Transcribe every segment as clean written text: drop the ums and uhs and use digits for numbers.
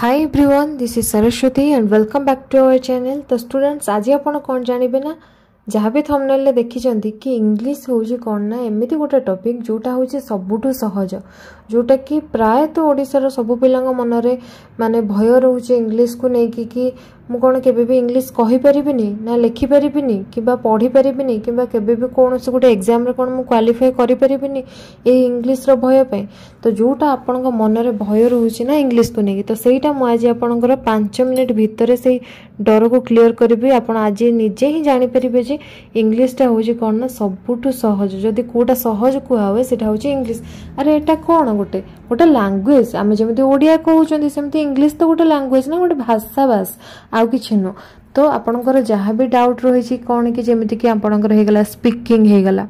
Hi everyone this is Saraswati and welcome back to our channel. तो students आज आपण कौन जानवे ना जहाँ भी थंबनेल देखिं कि इंग्लिश हूँ कौन ना एमती गोटे टॉपिक जोटा हूँ सबुठू सहज जोटा कि प्राय तो ओडिशार सब पिला मनरे माने भय रोचे इंग्लिश को लेकिन कि मुझे कौन के इंग्लिश कहीपरिनी ना लिखिपर कि पढ़ी पारिनी कि कौन से गोटे एग्जाम रे कौन क्वालिफाई करें इंग्लिश रो भय पे। तो जोटा आपण मनरे भय रोचे ना इंग्लिश को लेकिन तो सहीटा मुझे आज आपंकर 5 मिनिट भितर से डर को क्लीयर करी। आप आज निजे ही जापर जे इंग्लिशटा हूँ कौन ना सबुठू सहज जदि कोटा सहज कहुए से इंग्लिश। अरे एटा कौन गोटे गोटे लांगुएज आम जमी ओडिया कहते सेमती इंग्लिश तो गोटे लांगुएज ना गोटे भाषा बास आउ किसी नु। तो आपणकर जहाँ भी डाउट रही कौन कि जमीक कि आपणकर होगला स्पीकिंग होगला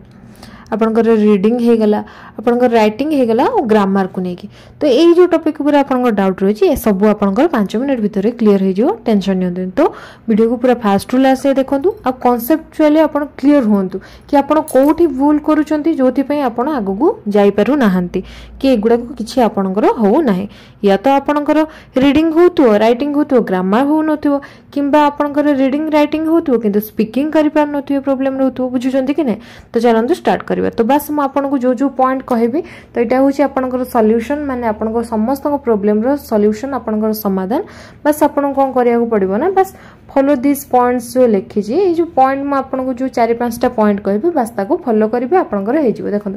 आपणकर रीडिंग होगला आपणकर राइटिंग होगला और ग्रामर को लेकिन तो यही जो टॉपिक पूरा आपणकर डाउट रही है सब आपणकर 5 मिनिट भितर क्लीयर हो टेंशन नि। तो वीडियो को पूरा फास्ट टू लास्ट देखूँ आ कॉन्सेप्चुअली आपन क्लीयर हूँ कि आपन कोठी भूल करूछंती जोथिपई आपन आगकू जाई पारु नाहंती कि एगुडा को किछि आपणकर हो नाही या तो आपणकर रीडिंग होतु राइटिंग होतु ग्रामर हो नथु किंबा आपणकर रीडिंग राइटिंग होतु किंतु स्पीकिंग करि पार नथु प्रॉब्लम रहतु बुझुछंती कि नै। तो चलंतु स्टार्ट कर। तो बस मु आपनको जो जो पॉइंट कहबी तो यहाँ हूँ आपनकर सॉल्यूशन माने आपनकर समस्त प्रॉब्लम रो सॉल्यूशन आपनकर समाधान। बस आपन कौन करिया पड़िबो ना बस फॉलो दिस पॉइंट्स जो लिखी ये जो पॉइंट मु आपनको जो 4-5टा पॉइंट कहबी बस ताको फॉलो करिवे आपनकर हे जिवो। देखो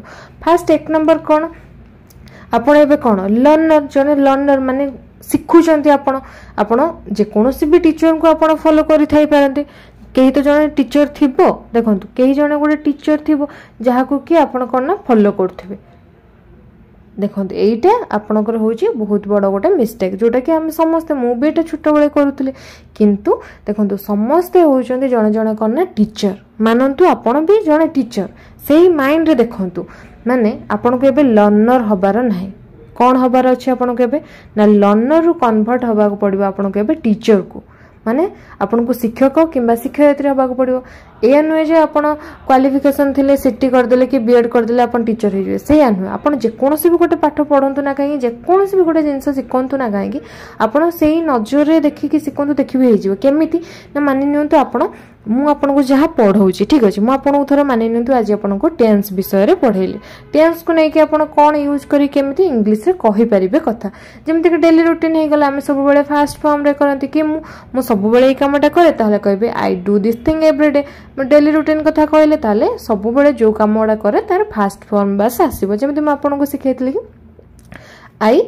फर्स्ट 1 नंबर कौन आपण एबे कौन लर्नर जने लर्नर माने सिखुचंती आपण आपण जे कोनोसी भी टीचर को आपण फॉलो करि थाई पारंते कहीं तो जन टीचर थी देखो कहीं जन गोटे टीचर थी जहाँ को कि आप फॉलो करेंगे। देखो यहीटा आपणकर हूँ बहुत बड़ गोटे मिस्टेक जोटा कि आम समस्ते मु भी ये छोट बड़े करूँ किंतु देखो समस्ते हूँ जड़े जड़े कौन ना टीचर मानतु आपण भी जड़े टीचर से ही माइंड रे देखु माने आपन को एबे लर्नर हबार ना कौन हबार अच्छे आपन को ना लर्नर रु कन्वर्ट हवा पड़ो आपन को टीचर को माने आपन को शिक्षक किंबा शिक्षयित्री हवाक पड़ो ए नुहे जे आप क्वालिफिकेशन थे सीटी करदे कि बीएड करदे आप टीचर हो सैया नुहे आपन जेकोसी भी गोटे पाठ पढ़तु ना कहीं जेकोसी भी गोटे जिनस शिखतु ना कहीं आपड़ से नजर में देखिकी शिखतु देखिए हो केमी ना मानि निंतु आपड़ मुझे जहाँ पढ़ाऊँगी ठीक अच्छे मुझे थोड़ा मानि निंतु आज आपको टेन्स विषय में पढ़ेली टेन्स को लेकिन आप कौन यूज करके इंग्लिश में कहीपर कथा जमीक डेली रुटीन होगा आम सब फास्ट फॉर्म रे करती कि सब कमटा कै कहे I do this thing everyday daily routine कथा कहले सब जो कम गुड़ा कै तार फास्ट फॉर्म बास आसो जमी मुझे शिखे कि आई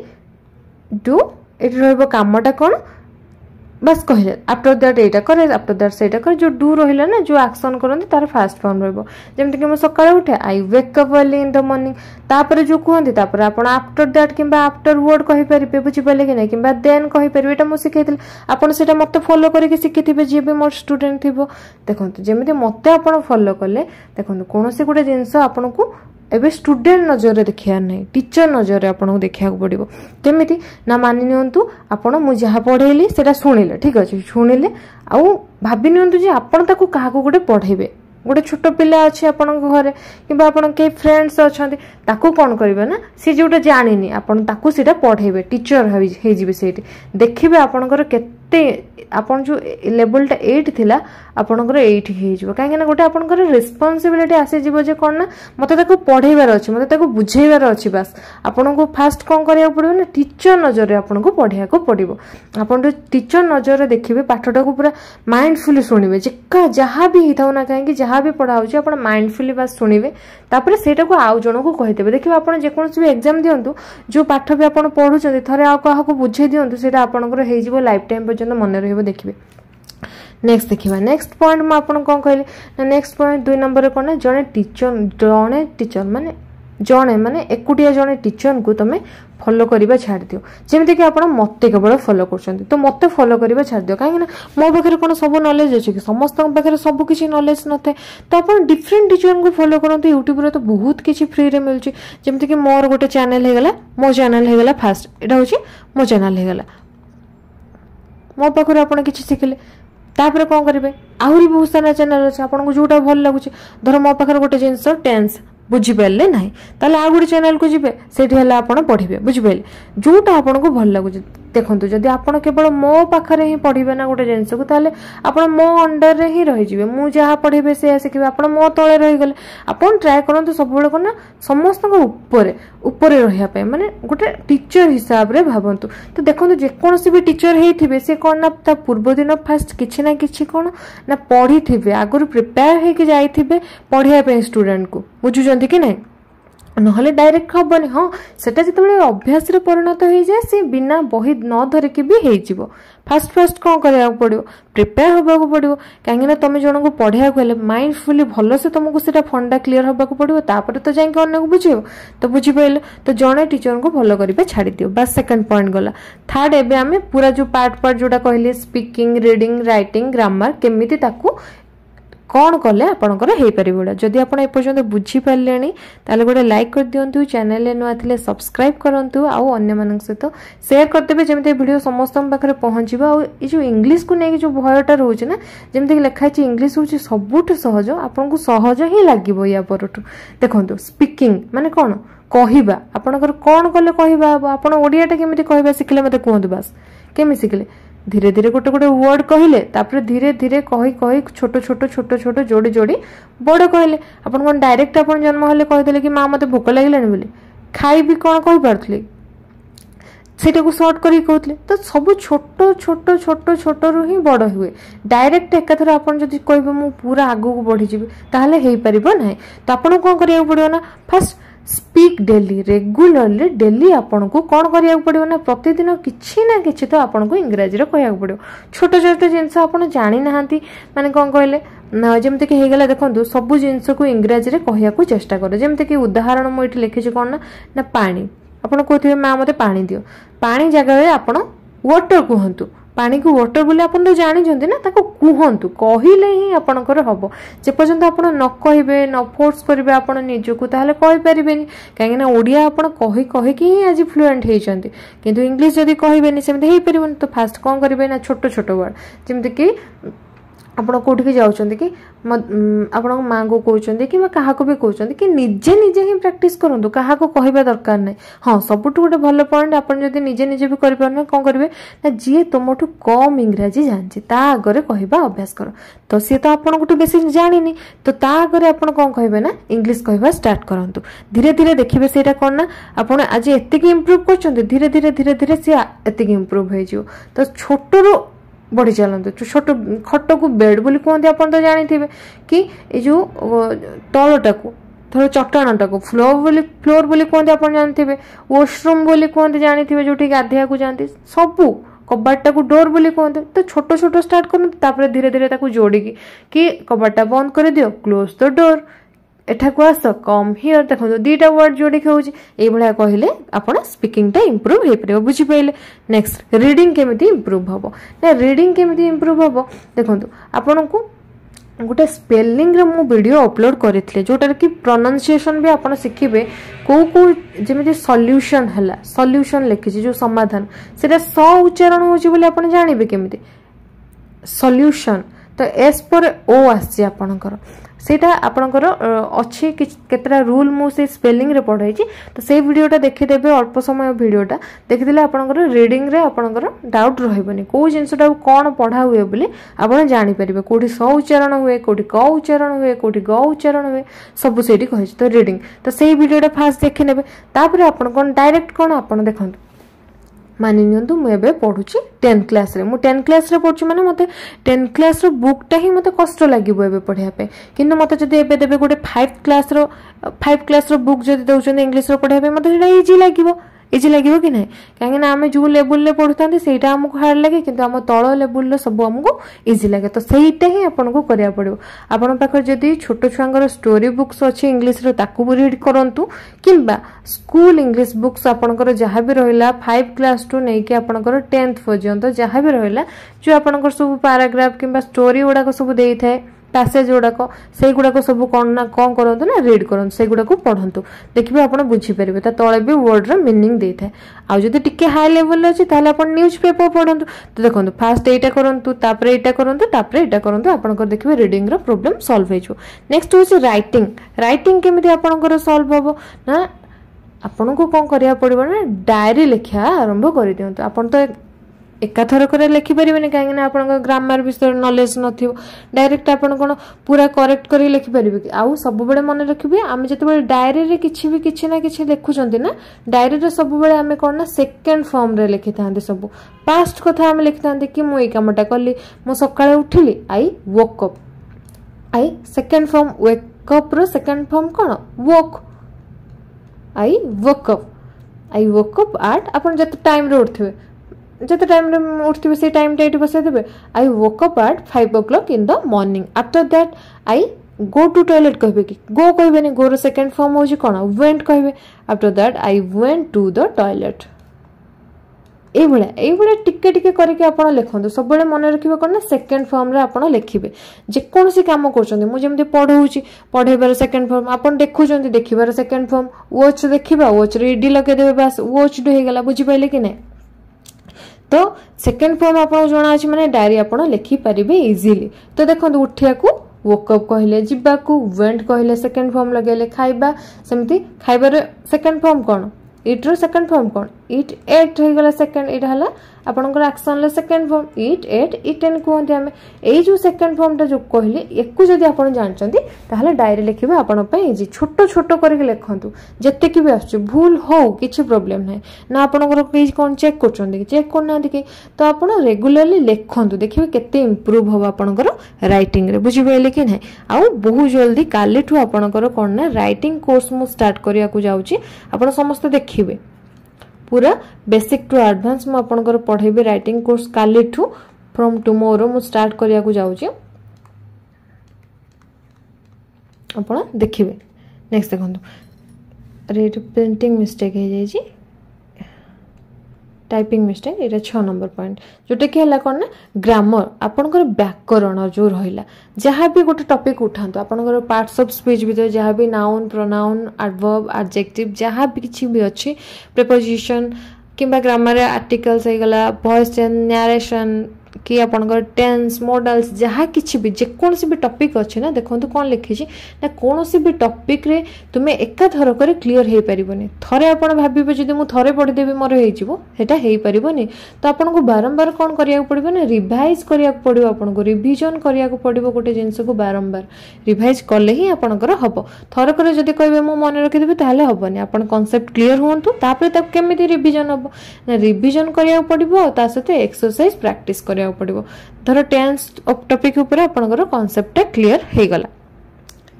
डू ये कामटा कौन बस कहले आफ्टर दैट एटा करे आफ्टर दैट सेटा करे जो डू रहिला ना जो एक्शन करंती तार फास्ट फॉर्म रहबो जेमति कि म सकाळ उठे I wake up early in the morning तापर जो कहंती तापर आपण आफ्टर दैट किबा आफ्टर वर्ड कहि परिबे बुझि पले कि नै किबा देन कहि परिबे एटा म सिखैतले आपण सेटा मते फॉलो करिके सिखिथिबे जे बे मोर स्टूडेंट थिबो। देखंतु जेमति मते आपण फॉलो करले देखंतु कोनोसी गुडे जिंस आपनको एबे स्टूडेंट नजर देखा ना टीचर नजर में आपको देखा पड़ो केमी ना मानि निंतु आपड़ मुझे जहाँ पढ़ेली से शुणिले ठीक अच्छे शुणिले आउ भाभी निंतु आपन ताको क्या गोटे पढ़ेबे गोटे छोट पिला अच्छे आप घर कि आप फ्रेंड्स अच्छा कौन करेंगे ना सी जोटा जानी आपको पढ़ेबे टीचर हो देखिए आपणकर आपन जो लेवलटा 8 थिला आपनकर 8 हे जइबो काहे ना गोटे आपनकर रिस्पांसिबिलिटी आसे जइबो जे कोन ना मते ताको पढेबार अछि मते ताको बुझेबार अछि बस आपनको फास्ट कोन करिया पड़िबो ना टीचर नजर रे आपनको पढिया को पड़िबो आपन टीचर नजर रे देखिबे पाठटा को पूरा माइंडफुली सुनिबे जेका जहां भी हिथाउ ना काहे कि जहां भी पढा होउ जे आपन माइंडफुली बस सुनिबे तापर सेटा को आउ जणो को कहि देबे देखिबे आपन जे कोनसी भी एग्जाम दियंतु जो पाठ भी आपन पढु छथि थरे आउ काहा को बुझे दियंतु सेटा आपनकर हे जइबो लाइफ टाइम पर्यंत मन रहिबो देखिबे। नेक्स्ट देखिबा नेक्स्ट पॉइंट म आपन कोन कहले ना नेक्स्ट पॉइंट 2 नंबर कोन ना जणे टीचर माने एकुटिया जणे टीचर को तमे फॉलो करबा छाड़ दियो जेमते कि आपन मते केवल फॉलो करछंती तो मते फॉलो करबा छाड़ दियो काहे ना मो बखरे कोन सब नॉलेज अछि कि समस्त बखरे सब किछि नॉलेज नथे तो आपन डिफरेंट टीचर को फॉलो करंती YouTube रे तो बहुत किछि फ्री रे मिलछि जेमते कि मोर गोटे चैनल हेगला मो चैनल हेगला फास्ट एटा होछि मो चैनल हेगला मो पाखर आप कि शिखिले तापर कौन करेंगे आहरी बहुत सारा चैनल अच्छे आपको जोटा भल लगुच धर मो पाखे गोटे जिनस टेन्स बुझीपारे ना तो आ गए चैनल को जी से आप पढ़े बुझिपारे जोटा आपको भल लगुच देखो जदि आप केवल मो पाखे हिं पढ़े ना गोटे जिनस को आप मो अंडर में हिं रही मुझे जहाँ पढ़े से शिखे आप मो तले रहीगले आप ट्राए करूँ सब ना समस्त रहा मानने गोटे टीचर हिसाब से भावतु। तो देखो जेकोसी भी टीचर होते सी कौन ना ता पूर्व दिन फास्ट किना कि कौन ना पढ़ी थे आगुरी प्रिपेयर होकर जाइए पढ़ाई स्टूडेंट को बुझुंट कि ना नहले डायरेक्ट हेनी हाँ सेटा जिते अभ्यास परिणत हो जाए सी बिना बही न धरिकी भी हो फास्ट फास्ट कौन करा पड़ो प्रिपेयर होगा पड़ो कहीं तुम जन को पढ़ाया माइंडफुली भल से तुमको सीटा फंडा क्लीयर होगा पड़ो तापर तो जाक बुझे तो बुझीपारे तो जड़े टीचर को भल करवा छाड़ दियो बस सेकंड पॉइंट गला। थर्ड एवं आम पूरा जो पार्ट जोटा कहले स्पीकिंग रिडिंग रईटिंग ग्रामर केमी कौन कले आपंकर जदि आपंत बुझीपारे ताले गोटे लाइक कर दिंतु चैनल नुआ थे सब्सक्राइब करूँ आने सहित सेयार करदे जमी भिडियो समस्त पाखे पहुँच जो इंग्लीश को लेकिन जो भयटा रोचे ना जमीक लिखाई इंग्लीश हूँ सबुठ सहज आपको सहज ही लगे या पर देखो स्पीकिंग माने कौन कहवा आपणकर कौन कले कह आप ओडियाटा केमी कह शिखिले मत कहतु बास केमी शिखिले धीरे धीरे गोटे गोटे वर्ड कहले तापर धीरे धीरे कही कही छोट छोट जोड़ी जोड़ी बड़ कहले आपन कोन डायरेक्ट आपन जन्म होले कहदेले कि माँ मत भोक लगे बोले खाई भी कौन कह पारे सेटा को सर्ट करी कहते तो सब छोट छोट छोट छोट रु ही बड़ हुए डायरेक्ट एकाथर आपन जदि कहबे मु पूरा आगु को बढ़ी जीव ताहले हे परिबो नै। तो आपन कोन करिया पड़ियो ना first speak daily regularly daily आपन को कौन करिया पड़ियो ना प्रतिदिन किछि ना किछि तो आपन को इंग्रजी रे कहया पड़ियो छोट छोट जिंस आपन जानि नहांती माने कोन कहले जमते कि हेगला देखंतु सब जिंस को इंग्रजी रे कहया को चेष्टा करे जमते कि उदाहरण म इठी लिखि छी कोन ना ना पानी आपन कहथिबे मां मते पानी दियो पानी जगह रे आपन वाटर कहंतु पानी को वाटर बोले आप तो जानते ना कहतु कहले ही आपणकर हम जेपर्यंत आप न कहे न फोर्स करेंगे आप निजको ताहले कहि परिबेनी कहीं ओडिया आप कही कहीकि ही आज फ्लुएंट होती किंतु इंग्लिश जदि कहबेनी सेमते हे परिबोनी। तो फास्ट कौन करेंगे ना छोट छोट वर्ड जमती कि आप कौटिक जाऊँच कि आप माँ को कहते कि क्या भी कहते कि निजे निजे ही प्रैक्टिस करूँ क्या कहवा दरकार ना हाँ सबुठ गोटे भल पॉइंट आपड़ी निजे निजे भी करें कौन करेंगे ना जी तुमठू कम इंग्राजी जानते आगे कहवा अभ्यास कर तो सी तो आपको बेस जानी तो आगे आप कौन कहे ना इंग्लीश कहवा स्टार्ट करूँ धीरे धीरे देखिए सहीटा कौन ना आप आज एत इम्प्रूव कर धीरे धीरे धीरे धीरे सी एत इम्प्रूव हो तो छोटू बढ़ी चलते छोट खट को बेड बोली कहते आप तो जानी कि जो तलटा को थोड़ा चट्टाण टाक फ्लोर बोली कहते आप जानते वाशरूम बोली कहते जानते जो गाधिया को जानते सबू कबाटा को डोर बोली कहते तो छोट छोट स्टार्ट कर धीरे धीरे जोड़िकी कि कबाटा बंद कर दियो क्लोज द डोर एठाकू आस कम हिअर देखो दुईटा वर्ड जोड़िक होउछि एभला कहले आपण स्पीकिंग टा इंप्रूव हे परबो बुझि पाइले। नेक्स्ट रीडिंग केमिति इंप्रूव हबो ना रीडिंग केमिति इंप्रूव हबो देखो आपण को गोटे स्पेलिंग रे मु वीडियो अपलोड करथिले जोटा कि प्रोनाउंसिएशन भी आपण सिखिबे को जेमि सॉल्यूशन हला सॉल्यूशन लिखिछि जो समाधान सेटा स उच्चारण होउछि बोले आपण जानिबे केमिति सॉल्यूशन तो एस पर ओ आछि आपणकर सेटा आपणकर अच्छे केतरा रूल मु से स्पेलिंग रे पढ़ाई तो से वीडियोटा देखिदेबे अल्प समय वीडियोटा देखिदेले आपणकर रीडिंग रे आपणकर डाउट रहइबनी को जिंसटा कोन पढ़ा हुए बोले आपण जानि परिबे कोठी स उच्चारण हुए कोठी क उच्चारण हुए कोठी ग उच्चारण हुए सब सेठी कहि तो रीडिंग तो से वीडियोटा फास्ट देखिनेबे तापर आपण कोन डायरेक्ट कोन आपण देखंतु मानि नियंतु मु एबे पढुची 10 क्लास रे मु 10 क्लास रे पढुची माने मते 10 क्लास रो बुक टा ही मते कष्ट लागिबो एबे पढिया पे किंतु मते जदि एबे देबे गोटे 5 क्लास रो बुक जदि दउछन इंग्लिश रो पढिया पे मते सेटा इजी लागिबो कि नै काहे ना आमे जो लेवल ले पढुतांते सेटा हमकु हार्ड लागे किंतु हम तळ लेवल लो सब हमकु इजी लागे तो सेटा ही आपनको करिया पड़िबो। आपन पाखर जदि छोटो छुआंगर स्टोरी बुक्स अछि इंग्लिश रो ताकु भी रीड करंतु किबा स्कूल इंग्लिश बुक्स आपनकर जहाँ भी रहिला 5 क्लास टू नैके आपनकर 10th पर्यंत जहाँ भी रहिला जो आपनकर सब पैराग्राफ किबा स्टोरी उडाको सब देई थाए पैसेज गुड़ाक से गुड़ाक सब कौन करूँ ना रीड करूँ से गुड़ाक पढ़ू देखिए आप बुझीपारे तले भी वर्ड मीनिंग दे था आदि टी हाई लेवल अच्छे ताल आप न्यूज पेपर पढ़ू तो देखो फास्ट यहाँ करूँ तापर यहाँ करूँ तापर यहाँ करूँ आपंकर देखिए रिडिंग प्रोब्लेम सल्व हो। नेक्स्ट हूँ रईटिंग रईटिंग केमी आपंकर सल्व हम ना आपन को कौन कराया पड़ो ना डायरी लेखा आरंभ कर दिखाँ आप एकाथरक लिखिपर कहीं आप ग्रामर विषय नॉलेज न डायरेक्ट आप पूरा करेक्ट कर लिखिपर कि आउ सब बेले मन रखिए आम जो डायरी किसी भी किसी ना कि लिखुंट ना डायरी सब बेले आम कौन ना सेकेंड फॉर्म रे लिखि था सब पास्ट कथा आम लिखि था कि मुझे कमटा कली मु सका उठिली I woke up I second form वेकअप्र सेकेंड फॉर्म कौन woke I woke up I woke up at आप जिते टाइम उठे जिते टाइम उठे से टाइम टाइम बसईदे I woke up at 5 o'clock in the morning after that I go to toilet कहे कि गो कहे गोर सेकेंड फॉर्म हो कौन वेंट कहे after that I went to the toilet ये टिके करके लिखते सब मन रखिए कौन ना सेकेंड फॉर्म रे आप लिखे जेकोसी कम करमती पढ़ाऊँ पढ़ेबार सेकेंड फॉर्म आप देखुं देखार सेकेंड फॉर्म व्वाच देखा व्वाच डी लगेदेवे बास व्वाच डू होगा बुझीपारे कि ना तो सेकेंड फॉर्म आप जना अच्छे मैंने डायरी आप लिखिपारे इजिली। तो देखो उठा को वोकअप कहले जावाकू वेंट कहले सेकेंड फॉर्म लगे खाइबा सेमती खाइबार सेकेंड फॉर्म कौन इट्र सेकेंड फॉर्म कौन इट एट होगा सेकेंड इट है आपंकर आक्सन second form eat ate eaten कहते आम ये सेकेंड फॉर्मटा जो कहली एकू जब आप जानते डायरी लिखा आपंप इजी छोट छोट करके लिखतु जितेक भी आस भूल हो कि प्रोब्लेम ना ना आपंकर कहीं कौन चेक करना कि तो आप रेगुलाली लिखतु देखिए केते इम्प्रूव हम आपंकर रईटिंग बुझीपारे कि ना आउ बहुत जल्दी काली ठूँ आपंकर कौन ना रईटिंग कोर्स मुझे स्टार्ट करवाक जाऊँगी आप समस्त देखिए पूरा बेसिक टू एडवांस मु आपनकर पढ़ेबे राइटिंग कोर्स काली ठू फ्रॉम टुमोरो मु स्टार्ट करिया को जाउची आपण देखिबे। नेक्स्ट देखंतु रेड प्रिंटिंग मिस्टेक हे जाई जी टाइपिंग मिस्टेक एटा 6 नंबर पॉइंट जोटे कि हला कोन ना ग्रामर आपनकर व्याकरण जो रहिला जहाँ भी गोटे टॉपिक उठांतो आपनकर पार्ट्स ऑफ स्पीच भीतर जहाँ भी नाउन प्रोनाउन एडवर्ब एडजेक्टिव जहाँ भी किसी भी अच्छी प्रीपोजिशन किंबा ग्रामर आर्टिकल्स होगा वॉइस एंड नरेशन कि आपंकर टेंस मॉडल्स जहाँ किसी भी जेकोसी भी टॉपिक अच्छे ना देखो कौन लिखी ना कौन भी टॉपिक रे तुम्हें एकाथरक क्लीयर हो पारन थे आप भावे जब मुझे पढ़ीदेवी मोर होटा हो पारन तो आपको बारंबार कौन करा पड़ो ना रिवाइज करा पड़ो आपको रिविजन करा पड़ो गोटे जिनस को बारंबार रिवाइज कले ही आपंकर हम थरक जब कहे मुझे मन रखिदेवी ताल हेनी आप कनसेप्ट क्लीयर हूँ केमी रिविजन हम ना रिविजन करा पड़ो ता सहित एक्सरसाइज प्रैक्टिस कर धर टेन्स टॉपिक कॉन्सेप्ट क्लियर हो गला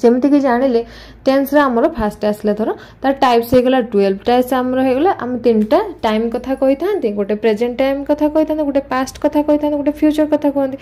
जमीक जान लें टेन्स आमर फास्ट आसला धर तार टाइप्स होगा 12 टाइप्स आमर होगा आम 3टा टाइम कथा कही था गोटे प्रेजेंट टाइम कथा कही था गोटे पास्ट कथा कही था गोटे फ्यूचर कथा कहते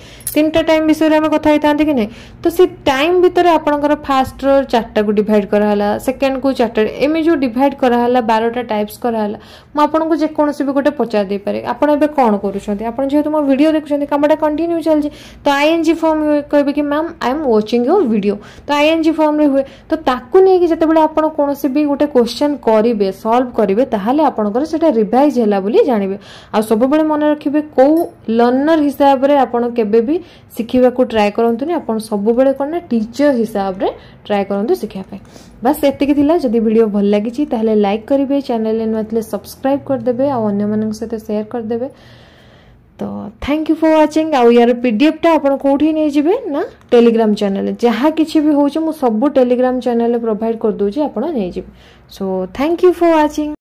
3टा टाइम विषय में कथा था कि नहीं तो से टाइम भितर आपंकर फास्ट रो 4टा को डिवाइड कराला सेकेंड को 4टा एम जो डिवाइड कराला 12टा टाइप्स कराला मुझे जेकोसी भी गोटे पचार दे पारे आप कौन करें जेहतु मो वीडियो देखुं कमटा कंटिन्यू चलती तो आईएनजी फॉर्म कहे कि ma'am I am watching your video तो आईएनजी फॉर्म में हुए तो नहीं जितेबाला आपड़ कौन भी गोटे क्वेश्चन करेंगे सल्व करेंगे ताहले आपंकर से रिवाइज है जानवे आ सब बेले मन रखिए कौ लर्नर हिसाब से आपड़ के शिखा को ट्राए करूँ आप सब बेले कौन ना टीचर हिसाब से ट्राए करूँ शिखापी बस एत जदि वीडियो भल लगी लाइक करेंगे चैनल नुआते सब्सक्राइब करदे आने सहित सेयार करदे। तो थैंक यू फॉर वाचिंग आउ यार पीडीएफटा आपन कोठी नै जिवे ना टेलीग्राम चैनल जहाँ किसी भी हो सब टेलीग्राम चैनल प्रोवाइड कर दूचे आपन नै जिवे। So thank you for watching.